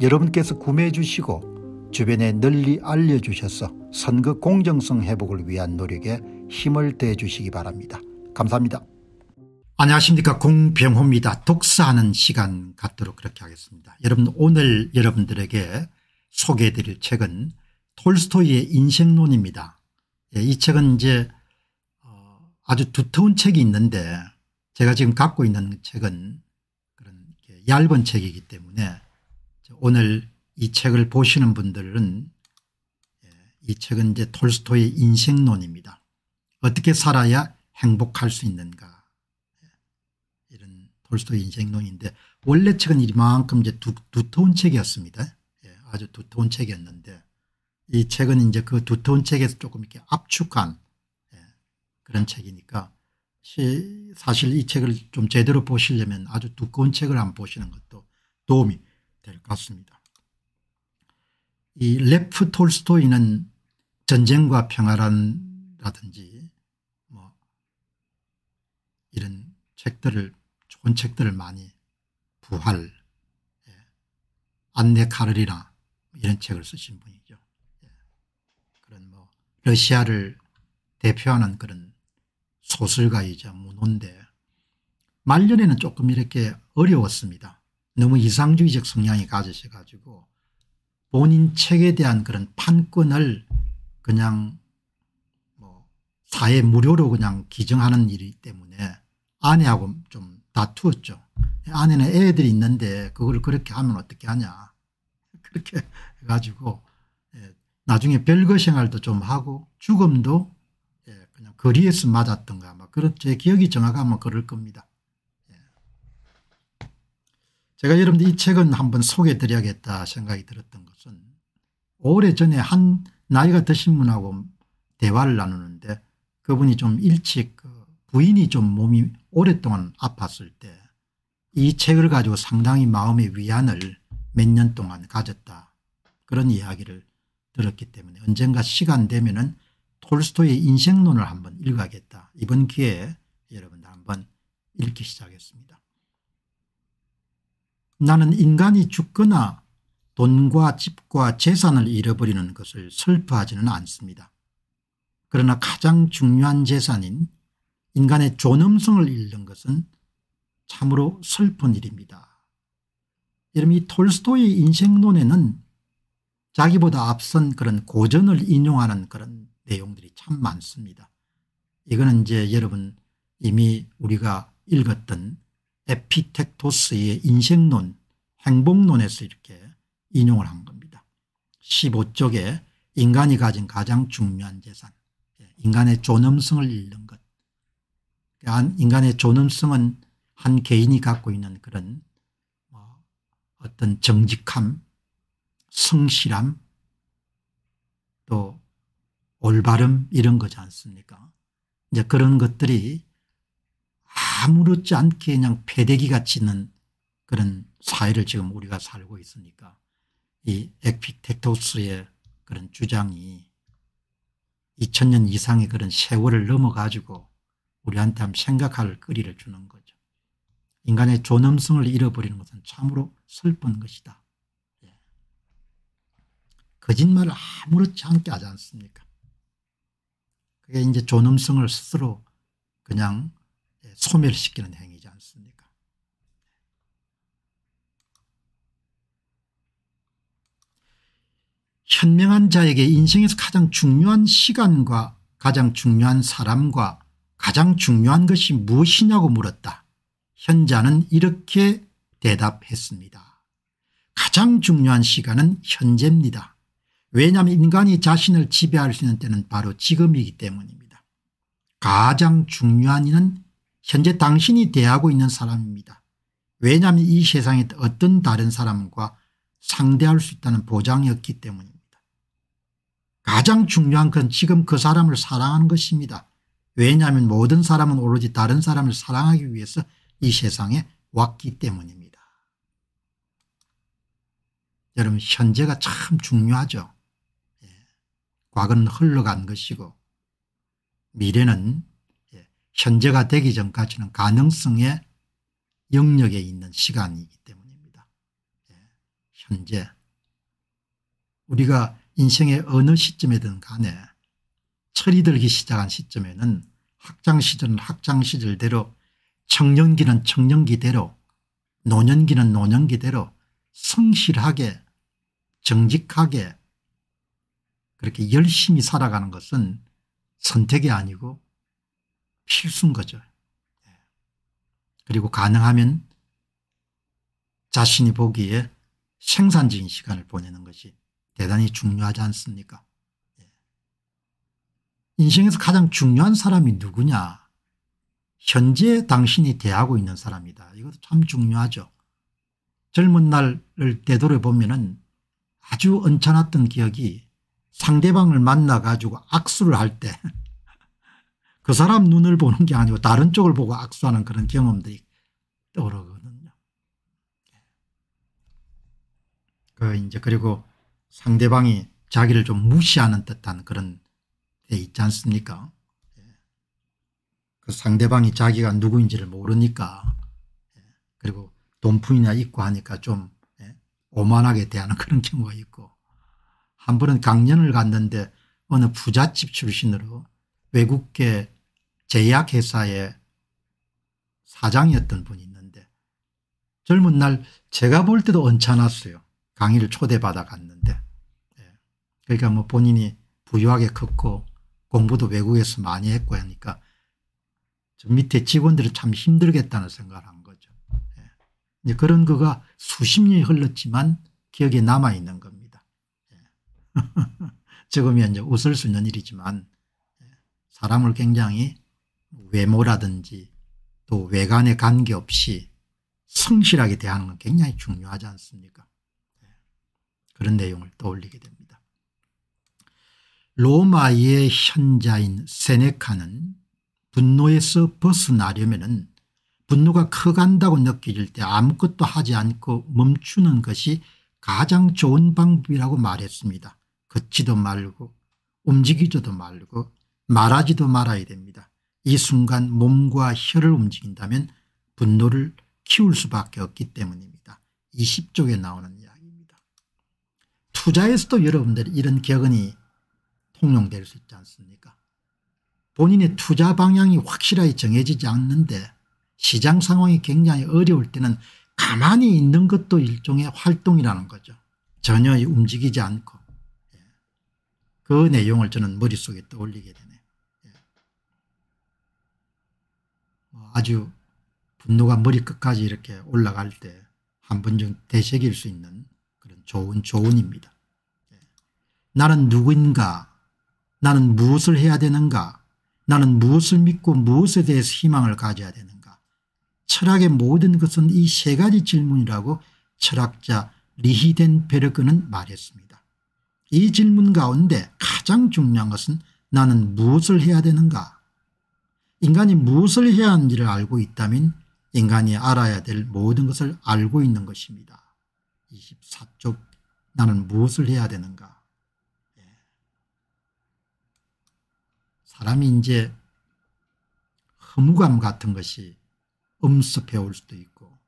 여러분께서 구매해 주시고 주변에 널리 알려주셔서 선거 공정성 회복을 위한 노력에 힘을 더해 주시기 바랍니다. 감사합니다. 안녕하십니까, 공병호입니다. 독서하는 시간 갖도록 그렇게 하겠습니다. 여러분, 오늘 여러분들에게 소개해 드릴 책은 톨스토이의 인생론입니다. 이 책은 이제 아주 두터운 책이 있는데, 제가 지금 갖고 있는 책은 그런 얇은 책이기 때문에 오늘 이 책을 보시는 분들은, 이 책은 이제 톨스토이의 인생론입니다. 어떻게 살아야 행복할 수 있는가, 이런 톨스토이 인생론인데, 원래 책은 이만큼 이제 두터운 책이었습니다. 아주 두터운 책이었는데, 이 책은 이제 그 두터운 책에서 조금 이렇게 압축한 그런 책이니까, 사실 이 책을 좀 제대로 보시려면 아주 두꺼운 책을 한번 보시는 것도 도움이 될 것 같습니다. 이 레프 톨스토이는 전쟁과 평화라든지 뭐 이런 책들을, 좋은 책들을 많이, 부활, 안나 카르리나 이런 책을 쓰신 분이죠. 그런 뭐 러시아를 대표하는 그런 소설가이자 문호인데, 말년에는 조금 이렇게 어려웠습니다. 너무 이상주의적 성향이 가지셔가지고 본인 책에 대한 그런 판권을 그냥 뭐 사회 무료로 그냥 기증하는 일이기 때문에 아내하고 좀 다투었죠. 아내는 애들이 있는데 그걸 그렇게 하면 어떻게 하냐, 그렇게 해가지고 나중에 별거 생활도 좀 하고 죽음도 그냥 거리에서 맞았던가, 아마 그런, 제 기억이 정확하면 그럴 겁니다. 제가 여러분들 이 책은 한번 소개해 드려야겠다 생각이 들었던 것은, 오래전에 한 나이가 드신 분하고 대화를 나누는데, 그분이 좀 일찍, 부인이 좀 몸이 오랫동안 아팠을 때 이 책을 가지고 상당히 마음의 위안을 몇 년 동안 가졌다, 그런 이야기를 들었기 때문에 언젠가 시간 되면은 톨스토이의 인생론을 한번 읽어야겠다, 이번 기회에 여러분들 한번 읽기 시작했습니다. 나는 인간이 죽거나 돈과 집과 재산을 잃어버리는 것을 슬퍼하지는 않습니다. 그러나 가장 중요한 재산인 인간의 존엄성을 잃는 것은 참으로 슬픈 일입니다. 여러분, 이 톨스토이의 인생론에는 자기보다 앞선 그런 고전을 인용하는 그런 내용들이 참 많습니다. 이거는 이제 여러분 이미 우리가 읽었던 에피텍토스의 인생론, 행복론에서 이렇게 인용을 한 겁니다. 15쪽에 인간이 가진 가장 중요한 재산, 인간의 존엄성을 잃는 것. 인간의 존엄성은 한 개인이 갖고 있는 그런 어떤 정직함, 성실함, 또 올바름, 이런 거지 않습니까? 이제 그런 것들이 아무렇지 않게 그냥 패대기같이 있는 그런 사회를 지금 우리가 살고 있으니까, 이 에피텍토스의 그런 주장이 2000년 이상의 그런 세월을 넘어가지고 우리한테 한번 생각할 거리를 주는 거죠. 인간의 존엄성을 잃어버리는 것은 참으로 슬픈 것이다. 거짓말을 아무렇지 않게 하지 않습니까? 그게 이제 존엄성을 스스로 그냥 소멸시키는 행위지 않습니까? 현명한 자에게 인생에서 가장 중요한 시간과 가장 중요한 사람과 가장 중요한 것이 무엇이냐고 물었다. 현자는 이렇게 대답했습니다. 가장 중요한 시간은 현재입니다. 왜냐하면 인간이 자신을 지배할 수 있는 때는 바로 지금이기 때문입니다. 가장 중요한 이는 현재 당신이 대하고 있는 사람입니다. 왜냐하면 이 세상에 어떤 다른 사람과 상대할 수 있다는 보장이 없기 때문입니다. 가장 중요한 건 지금 그 사람을 사랑하는 것입니다. 왜냐하면 모든 사람은 오로지 다른 사람을 사랑하기 위해서 이 세상에 왔기 때문입니다. 여러분, 현재가 참 중요하죠. 예. 과거는 흘러간 것이고 미래는 현재가 되기 전까지는 가능성의 영역에 있는 시간이기 때문입니다. 예. 현재 우리가 인생의 어느 시점에든 간에 철이 들기 시작한 시점에는 학창시절은 학창시절대로, 청년기는 청년기대로, 노년기는 노년기대로 성실하게 정직하게 그렇게 열심히 살아가는 것은 선택이 아니고 필수인 거죠. 그리고 가능하면 자신이 보기에 생산적인 시간을 보내는 것이 대단히 중요하지 않습니까? 인생에서 가장 중요한 사람이 누구냐? 현재 당신이 대하고 있는 사람이다. 이것도 참 중요하죠. 젊은 날을 되돌아보면 아주 언짢았던 기억이 상대방을 만나 가지고 악수를 할 때 그 사람 눈을 보는 게 아니고 다른 쪽을 보고 악수하는 그런 경험들이 떠오르거든요. 그리고 상대방이 자기를 좀 무시하는 듯한 그런 데 있지 않습니까? 그 상대방이 자기가 누구인지를 모르니까 그리고 돈푼이나 있고 하니까 좀 오만하게 대하는 그런 경우가 있고, 한 번은 강연을 갔는데 어느 부잣집 출신으로 외국계 제약회사의 사장이었던 분이 있는데 젊은 날 제가 볼 때도 언짢았어요. 강의를 초대받아 갔는데. 그러니까 뭐 본인이 부유하게 컸고 공부도 외국에서 많이 했고 하니까 저 밑에 직원들은 참 힘들겠다는 생각을 한 거죠. 이제 그런 거가 수십 년이 흘렀지만 기억에 남아있는 겁니다. 지금이야 이제 웃을 수 있는 일이지만 사람을 굉장히 외모라든지 또 외관에 관계없이 성실하게 대하는 건 굉장히 중요하지 않습니까? 그런 내용을 떠올리게 됩니다. 로마의 현자인 세네카는 분노에서 벗어나려면 분노가 커간다고 느껴질 때 아무것도 하지 않고 멈추는 것이 가장 좋은 방법이라고 말했습니다. 걷지도 말고 움직이지도 말고 말하지도 말아야 됩니다. 이 순간 몸과 혀를 움직인다면 분노를 키울 수밖에 없기 때문입니다. 20쪽에 나오는 이야기입니다. 투자에서도 여러분들이 이런 격언이 통용될 수 있지 않습니까? 본인의 투자 방향이 확실하게 정해지지 않는데 시장 상황이 굉장히 어려울 때는 가만히 있는 것도 일종의 활동이라는 거죠. 전혀 움직이지 않고. 그 내용을 저는 머릿속에 떠올리게 되네요. 아주 분노가 머리끝까지 이렇게 올라갈 때 한 번 정도 되새길 수 있는 그런 좋은 조언입니다. 나는 누구인가? 나는 무엇을 해야 되는가? 나는 무엇을 믿고 무엇에 대해서 희망을 가져야 되는가? 철학의 모든 것은 이 세 가지 질문이라고 철학자 리히덴베르그는 말했습니다. 이 질문 가운데 가장 중요한 것은 나는 무엇을 해야 되는가? 인간이 무엇을 해야 하는지를 알고 있다면 인간이 알아야 될 모든 것을 알고 있는 것입니다. 24쪽 나는 무엇을 해야 되는가? 사람이 이제 허무감 같은 것이 엄습해 올 수도 있고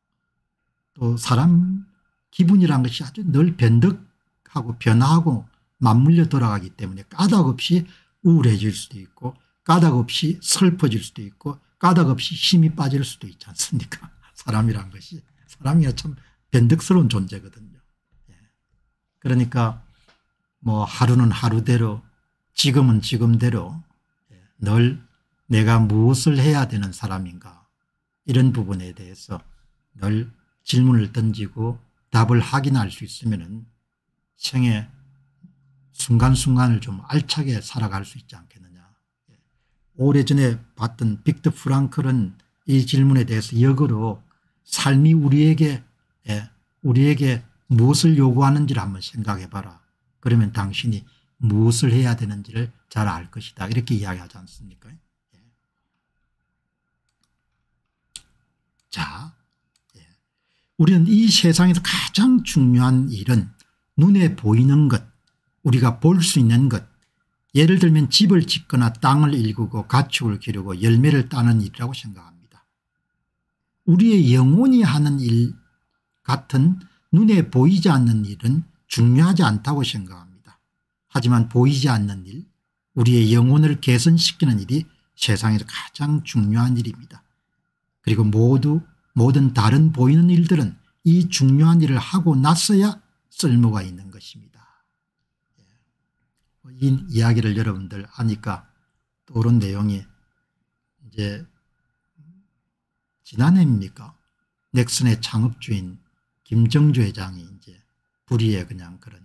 또 사람 기분이란 것이 아주 늘 변덕하고 변화하고 맞물려 돌아가기 때문에 까닭없이 우울해질 수도 있고 까닭없이 슬퍼질 수도 있고 까닭없이 힘이 빠질 수도 있지 않습니까? 사람이란 것이. 사람이 참 변덕스러운 존재거든요. 그러니까 뭐 하루는 하루대로 지금은 지금대로 늘 내가 무엇을 해야 되는 사람인가, 이런 부분에 대해서 늘 질문을 던지고 답을 확인할 수 있으면 생의 순간순간을 좀 알차게 살아갈 수 있지 않겠느냐. 오래전에 봤던 빅터 프랑클은 이 질문에 대해서 역으로 삶이 우리에게 무엇을 요구하는지를 한번 생각해봐라. 그러면 당신이 무엇을 해야 되는지를 잘 알 것이다. 이렇게 이야기하지 않습니까? 예. 자, 예. 우리는 이 세상에서 가장 중요한 일은 눈에 보이는 것, 우리가 볼 수 있는 것, 예를 들면 집을 짓거나 땅을 일구고 가축을 기르고 열매를 따는 일이라고 생각합니다. 우리의 영혼이 하는 일 같은 눈에 보이지 않는 일은 중요하지 않다고 생각합니다. 하지만 보이지 않는 일, 우리의 영혼을 개선시키는 일이 세상에서 가장 중요한 일입니다. 그리고 모든 다른 보이는 일들은 이 중요한 일을 하고 나서야 쓸모가 있는 것입니다. 이 이야기를 여러분들 하니까 떠오른 내용이, 이제 지난해입니까? 넥슨의 창업주인 김정주 회장이 이제 불의에 그냥 그런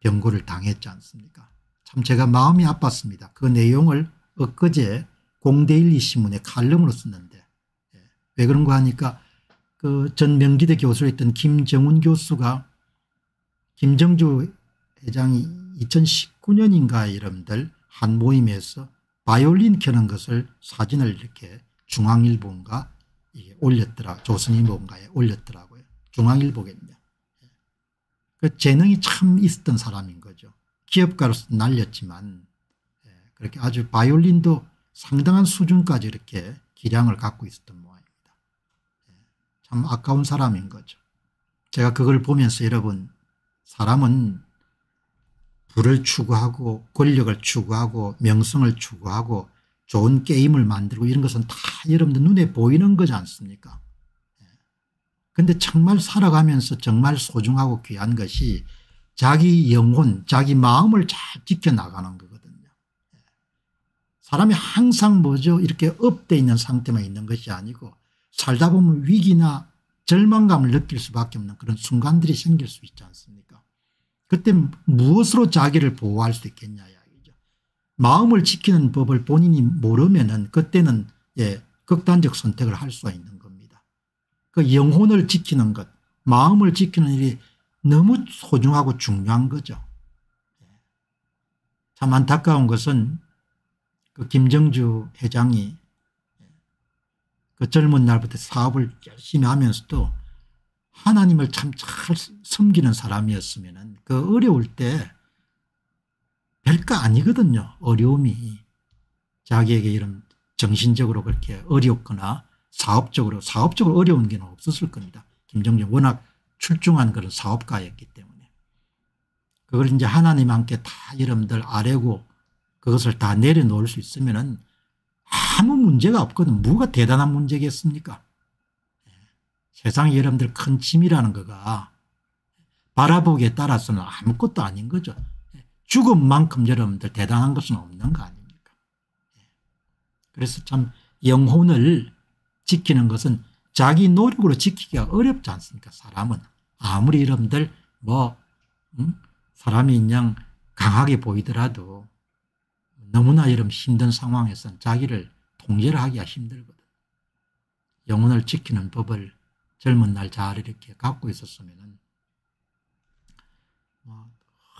병고를 당했지 않습니까? 참 제가 마음이 아팠습니다. 그 내용을 엊그제 공대일리신문에 칼럼으로 썼는데, 왜 그런가 하니까 그 전 명지대 교수로 있던 김정훈 교수가 김정주 회장이 2019년인가 여러분들 한 모임에서 바이올린 켜는 것을 사진을 이렇게 중앙일보인가 이게 올렸더라, 조선일보인가에 올렸더라고요. 중앙일보겠냐. 그 재능이 참 있었던 사람인 거죠. 기업가로서 날렸지만 그렇게 아주 바이올린도 상당한 수준까지 이렇게 기량을 갖고 있었던 모양입니다. 참 아까운 사람인 거죠. 제가 그걸 보면서 여러분, 사람은 부를 추구하고 권력을 추구하고 명성을 추구하고 좋은 게임을 만들고 이런 것은 다 여러분들 눈에 보이는 거지 않습니까? 그런데 정말 살아가면서 정말 소중하고 귀한 것이 자기 영혼, 자기 마음을 잘 지켜나가는 거거든요. 사람이 항상 뭐죠? 이렇게 업돼 있는 상태만 있는 것이 아니고 살다 보면 위기나 절망감을 느낄 수밖에 없는 그런 순간들이 생길 수 있지 않습니까? 그때 무엇으로 자기를 보호할 수 있겠냐 이야기죠. 마음을 지키는 법을 본인이 모르면은 그때는 예, 극단적 선택을 할 수가 있는 겁니다. 그 영혼을 지키는 것, 마음을 지키는 일이 너무 소중하고 중요한 거죠. 참 안타까운 것은 그 김정주 회장이 그 젊은 날부터 사업을 열심히 하면서도 하나님을 참 잘 섬기는 사람이었으면 그 어려울 때 별거 아니거든요. 어려움이 자기에게 이런 정신적으로 그렇게 어렵거나 사업적으로 어려운 게 없었을 겁니다. 김정주 워낙 출중한 그런 사업가였기 때문에 그걸 이제 하나님 함께 다 여러분들 아뢰고 그것을 다 내려놓을 수 있으면은 아무 문제가 없거든. 뭐가 대단한 문제겠습니까? 세상에 여러분들 큰 짐이라는 거가 바라보기에 따라서는 아무것도 아닌 거죠. 죽음만큼 여러분들 대단한 것은 없는 거 아닙니까? 그래서 참 영혼을 지키는 것은 자기 노력으로 지키기가 어렵지 않습니까? 사람은 아무리 여러분들 사람이 그냥 강하게 보이더라도 너무나 여러분 힘든 상황에서는 자기를 통제를 하기가 힘들거든. 영혼을 지키는 법을 젊은 날 잘 이렇게 갖고 있었으면은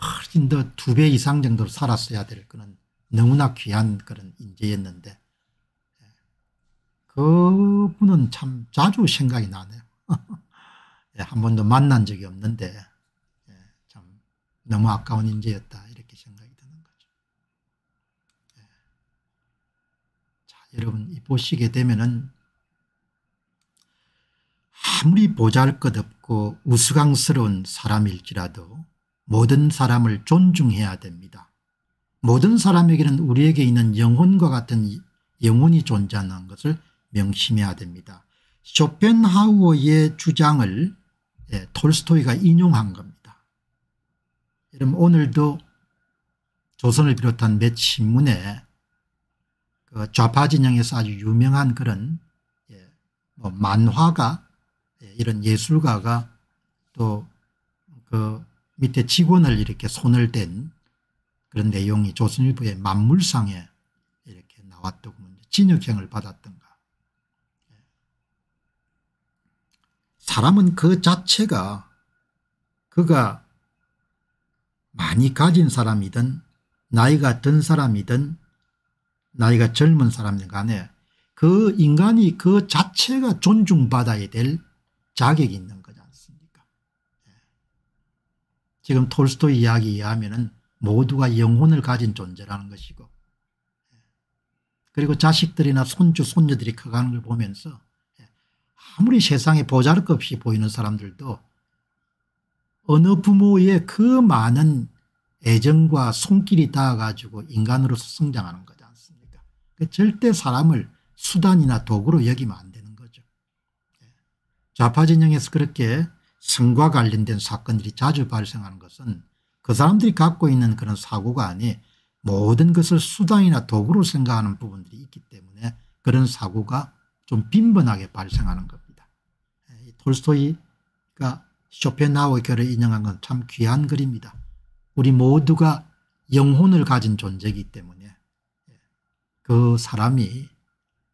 훨씬 더 2배 이상 정도로 살았어야 될 그런 너무나 귀한 그런 인재였는데 그분은 참 자주 생각이 나네요. 한 번도 만난 적이 없는데 참 너무 아까운 인재였다 이렇게 생각이 드는 거죠. 자, 여러분 보시게 되면은 아무리 보잘것없고 우스꽝스러운 사람일지라도 모든 사람을 존중해야 됩니다. 모든 사람에게는 우리에게 있는 영혼과 같은 영혼이 존재하는 것을 명심해야 됩니다. 쇼펜하우어의 주장을 톨스토이가 인용한 겁니다. 여러분 오늘도 조선을 비롯한 몇 신문에 그 좌파 진영에서 아주 유명한 그런 만화가 이런 예술가가 또 그 밑에 직원을 이렇게 손을 댄 그런 내용이 조선일보의 만물상에 이렇게 나왔다고 진역형을 받았던가. 사람은 그 자체가 그가 많이 가진 사람이든 나이가 든 사람이든 나이가 젊은 사람이든 간에 그 인간이 그 자체가 존중받아야 될 자격이 있는 거지 않습니까? 지금 톨스토이 이야기에 의하면 모두가 영혼을 가진 존재라는 것이고, 그리고 자식들이나 손주 손녀들이 커가는 걸 보면서 아무리 세상에 보잘것없이 보이는 사람들도 어느 부모의 그 많은 애정과 손길이 닿아가지고 인간으로서 성장하는 거지 않습니까? 절대 사람을 수단이나 도구로 여기면 안 되는 거죠. 좌파 진영에서 그렇게 성과 관련된 사건들이 자주 발생하는 것은 그 사람들이 갖고 있는 그런 사고가 아닌 모든 것을 수단이나 도구로 생각하는 부분들이 있기 때문에 그런 사고가 좀 빈번하게 발생하는 겁니다. 톨스토이가 쇼펜하우의 글을 인용한 건 참 귀한 글입니다. 우리 모두가 영혼을 가진 존재이기 때문에 그 사람이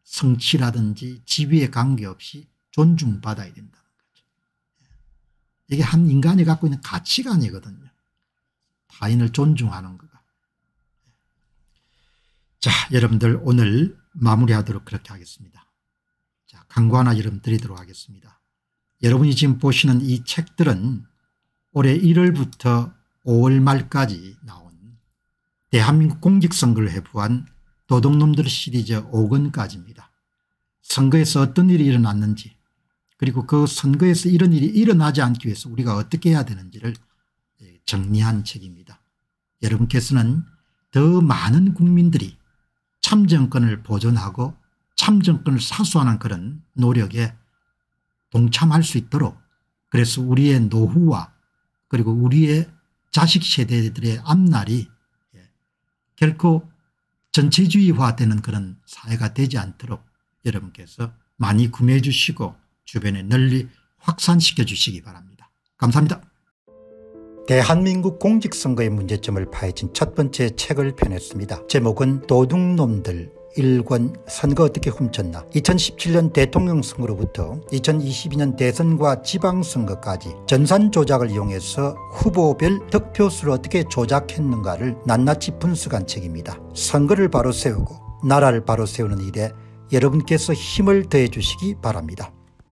성취라든지 지위에 관계없이 존중받아야 된다는 거죠. 이게 한 인간이 갖고 있는 가치관이거든요. 타인을 존중하는 거가. 자, 여러분들 오늘 마무리하도록 그렇게 하겠습니다. 자, 광고 하나 여러분 드리도록 하겠습니다. 여러분이 지금 보시는 이 책들은 올해 1월부터 5월 말까지 나온 대한민국 공직선거를 회부한 도둑놈들 시리즈 5권까지입니다. 선거에서 어떤 일이 일어났는지, 그리고 그 선거에서 이런 일이 일어나지 않기 위해서 우리가 어떻게 해야 되는지를 정리한 책입니다. 여러분께서는 더 많은 국민들이 참정권을 보존하고 참정권을 사수하는 그런 노력에 동참할 수 있도록, 그래서 우리의 노후와 그리고 우리의 자식 세대들의 앞날이 결코 전체주의화되는 그런 사회가 되지 않도록 여러분께서 많이 구매해 주시고 주변에 널리 확산시켜 주시기 바랍니다. 감사합니다. 대한민국 공직선거의 문제점을 파헤친 첫 번째 책을 펴냈습니다. 제목은 도둑놈들 1권 선거 어떻게 훔쳤나. 2017년 대통령 선거로부터 2022년 대선과 지방선거까지 전산 조작을 이용해서 후보별 득표수를 어떻게 조작했는가를 낱낱이 분석한 책입니다. 선거를 바로 세우고 나라를 바로 세우는 일에 여러분께서 힘을 더해 주시기 바랍니다.